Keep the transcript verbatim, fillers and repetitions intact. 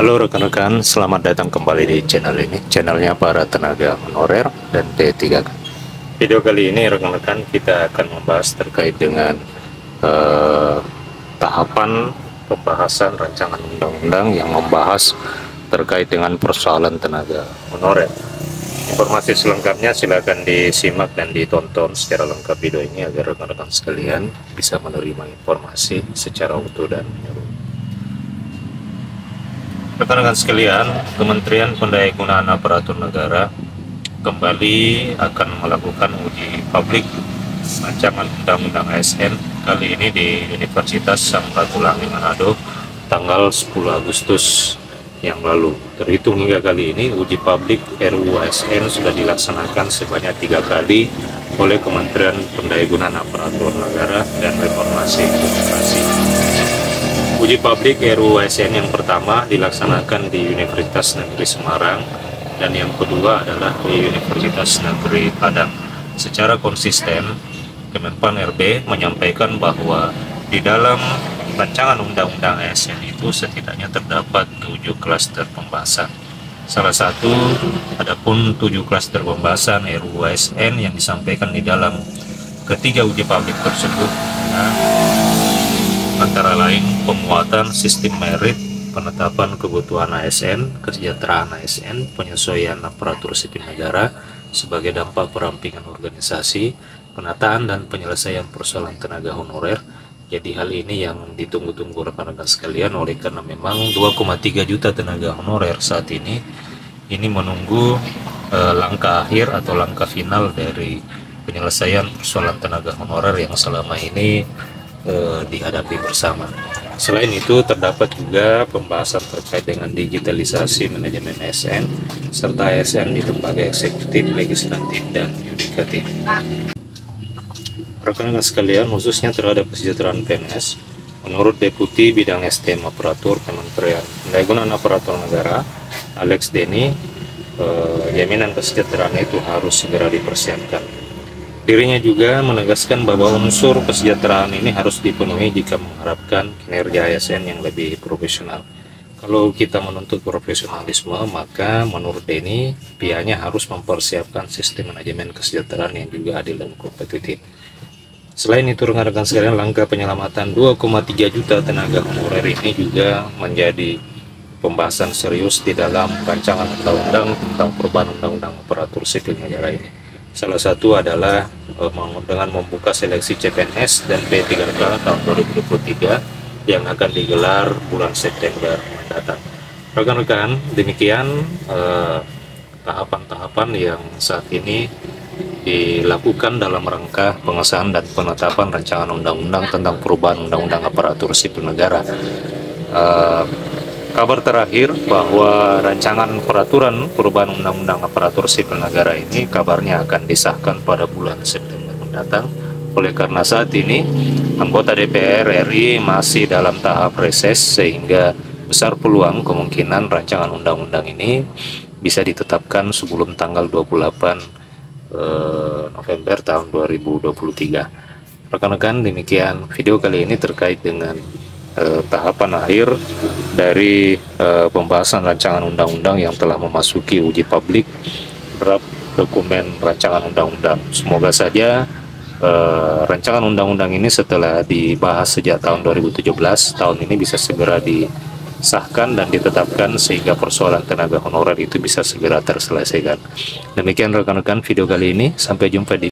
Halo rekan-rekan, selamat datang kembali di channel ini, channelnya para tenaga honorer dan P tiga K. Video kali ini rekan-rekan kita akan membahas terkait dengan eh, tahapan pembahasan rancangan undang-undang yang membahas terkait dengan persoalan tenaga honorer. Informasi selengkapnya silakan disimak dan ditonton secara lengkap video ini agar rekan-rekan sekalian bisa menerima informasi secara utuh dan menyeluruh. Rekan-rekan sekalian, Kementerian Pendayagunaan Aparatur Negara kembali akan melakukan uji publik rancangan undang-undang A S N kali ini di Universitas Sam Ratulangi Manado tanggal sepuluh Agustus yang lalu. Terhitung hingga kali ini, uji publik R U U A S N sudah dilaksanakan sebanyak tiga kali oleh Kementerian Pendayagunaan Aparatur Negara dan Reformasi Birokrasi. Uji publik R U U A S N yang pertama dilaksanakan di Universitas Negeri Semarang dan yang kedua adalah di Universitas Negeri Padang. Secara konsisten, Kemenpan R B menyampaikan bahwa di dalam rancangan undang-undang A S N itu setidaknya terdapat tujuh klaster pembahasan. Salah satu, adapun tujuh klaster pembahasan R U U A S N yang disampaikan di dalam ketiga uji publik tersebut. Nah, antara lain penguatan sistem merit, penetapan kebutuhan A S N, kesejahteraan A S N, penyesuaian aparatur sipil negara sebagai dampak perampingan organisasi, penataan dan penyelesaian persoalan tenaga honorer. Jadi hal ini yang ditunggu-tunggu rekan-rekan sekalian, oleh karena memang dua koma tiga juta tenaga honorer saat ini ini menunggu eh, langkah akhir atau langkah final dari penyelesaian persoalan tenaga honorer yang selama ini dihadapi bersama. Selain itu terdapat juga pembahasan terkait dengan digitalisasi manajemen A S N serta A S N di lembaga eksekutif, legislatif, dan yudikatif. Rekan-rekan sekalian, khususnya terhadap kesejahteraan P N S, menurut Deputi Bidang S D M Aparatur Kementerian Pendayagunaan Aparatur Negara Alex Denny, eh, jaminan kesejahteraan itu harus segera dipersiapkan. Dirinya juga menegaskan bahwa unsur kesejahteraan ini harus dipenuhi jika mengharapkan kinerja A S N yang lebih profesional. Kalau kita menuntut profesionalisme, maka menurut Denny, pihaknya harus mempersiapkan sistem manajemen kesejahteraan yang juga adil dan kompetitif. Selain itu, rekan-rekan sekalian, langkah penyelamatan dua koma tiga juta tenaga honorer ini juga menjadi pembahasan serius di dalam rancangan undang-undang tentang perubahan undang-undang aparatur sipil negara ini. Salah satu adalah dengan membuka seleksi C P N S dan P tiga K tahun dua ribu dua puluh tiga yang akan digelar bulan September mendatang. Rekan-rekan, demikian tahapan-tahapan eh, yang saat ini dilakukan dalam rangka pengesahan dan penetapan rancangan undang-undang tentang perubahan undang-undang aparatur sipil negara. Eh, Kabar terakhir bahwa rancangan peraturan perubahan undang-undang aparatur sipil negara ini kabarnya akan disahkan pada bulan September mendatang. Oleh karena saat ini anggota D P R R I masih dalam tahap reses, sehingga besar peluang kemungkinan rancangan undang-undang ini bisa ditetapkan sebelum tanggal dua puluh delapan November tahun dua ribu dua puluh tiga. Rekan-rekan, demikian video kali ini terkait dengan Eh, tahapan akhir dari eh, pembahasan rancangan undang-undang yang telah memasuki uji publik draft dokumen rancangan undang-undang. Semoga saja eh, rancangan undang-undang ini setelah dibahas sejak tahun dua ribu tujuh belas, tahun ini bisa segera disahkan dan ditetapkan sehingga persoalan tenaga honorer itu bisa segera terselesaikan. Demikian rekan-rekan video kali ini, sampai jumpa di